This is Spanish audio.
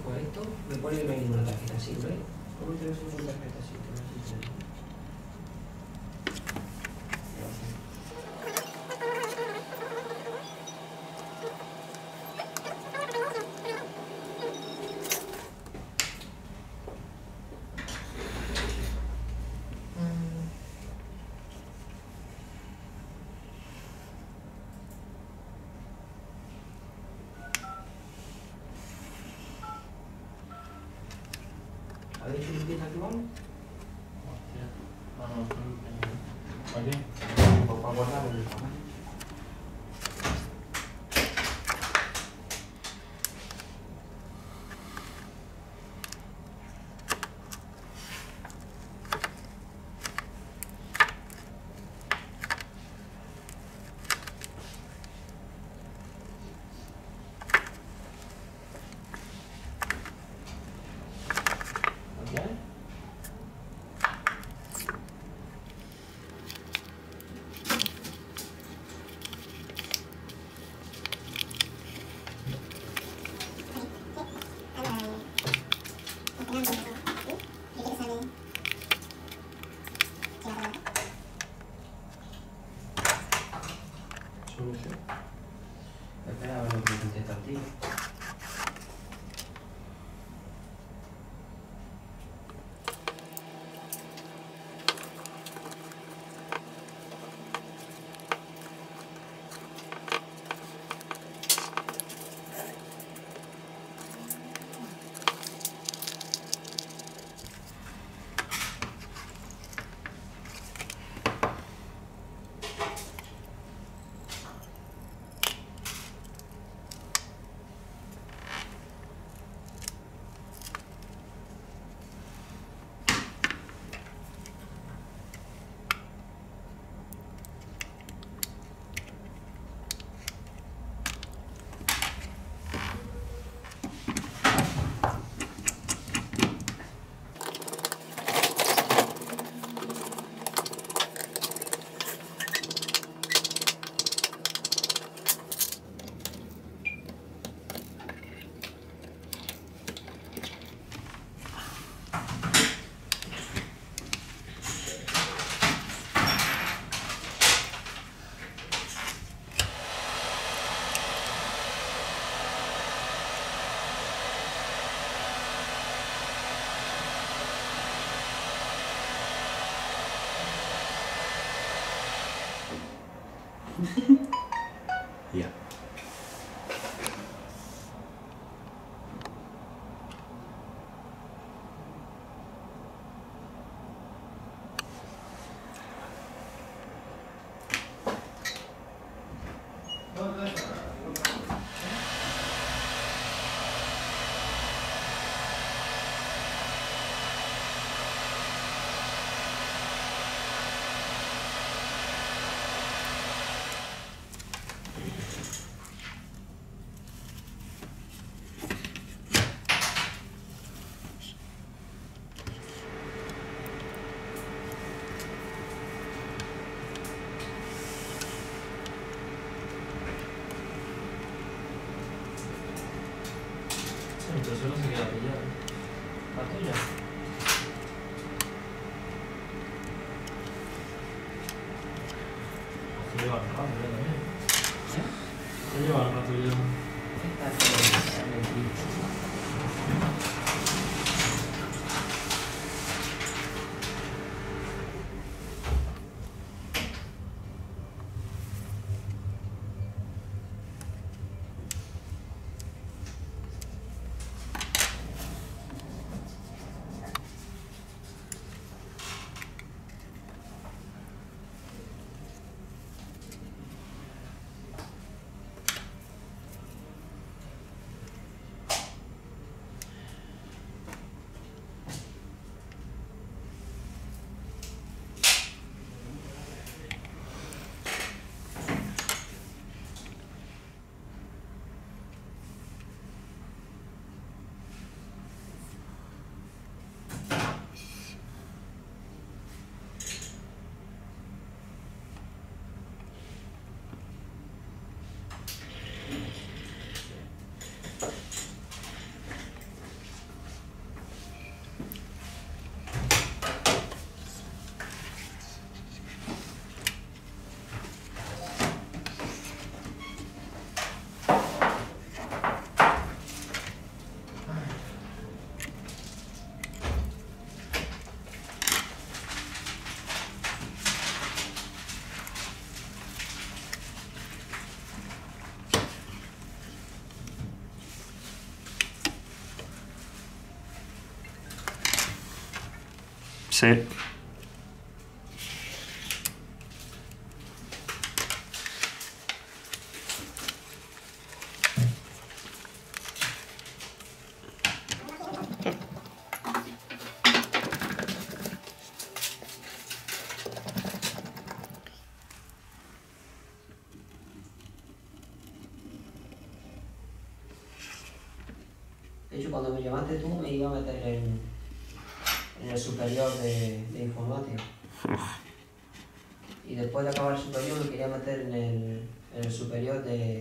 un cuadrito, me pone no hay ninguna tarjeta simple. ¿Cómo tienes ninguna tarjeta simple? Yeah. Solo se queda pillada. La tuya. Se lleva el rato ya también. ¿Eh? Se lleva el rato ya. set. De hecho, cuando me llamaste tú me iba a meter en el superior de informática. Y después de acabar el superior me quería meter en el superior de...